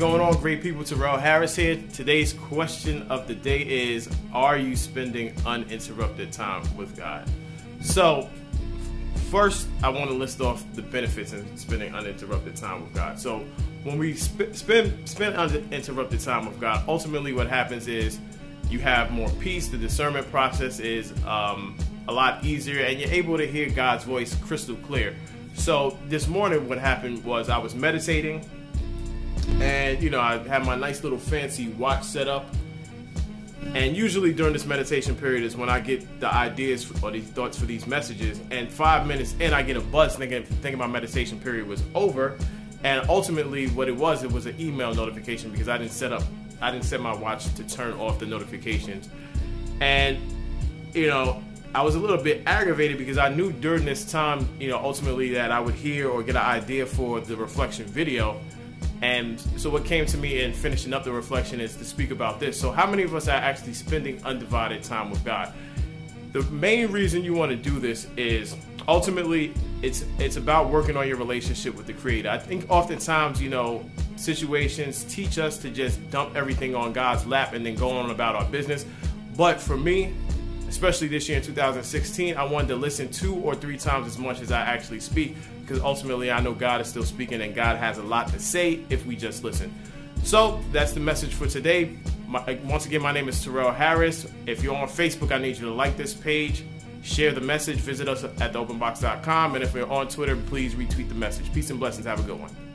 going on, great people? Terrell Harris here. Today's question of the day is, are you spending uninterrupted time with God? So first, I want to list off the benefits in spending uninterrupted time with God. So when we spend uninterrupted time with God, ultimately what happens is you have more peace. The discernment process is a lot easier, and you're able to hear God's voice crystal clear. So this morning what happened was I was meditating, and I had my nice little fancy watch set up, and usually during this meditation period is when I get the ideas or these thoughts for these messages, and 5 minutes in I get a buzz thinking my meditation period was over. And ultimately what it was an email notification, because I didn't set my watch to turn off the notifications. And I was a little bit aggravated because I knew during this time, ultimately that I would hear or get an idea for the reflection video. And so what came to me in finishing up the reflection is to speak about this. So how many of us are actually spending undivided time with God? The main reason you want to do this is ultimately it's about working on your relationship with the Creator. I think oftentimes, situations teach us to just dump everything on God's lap and then go on about our business. But for me, especially this year in 2016, I wanted to listen 2 or 3 times as much as I actually speak, because ultimately I know God is still speaking, and God has a lot to say if we just listen. So that's the message for today. Once again, my name is Terrell Harris. If you're on Facebook, I need you to like this page, share the message, visit us at theopenbox.com, and if you're on Twitter, please retweet the message. Peace and blessings. Have a good one.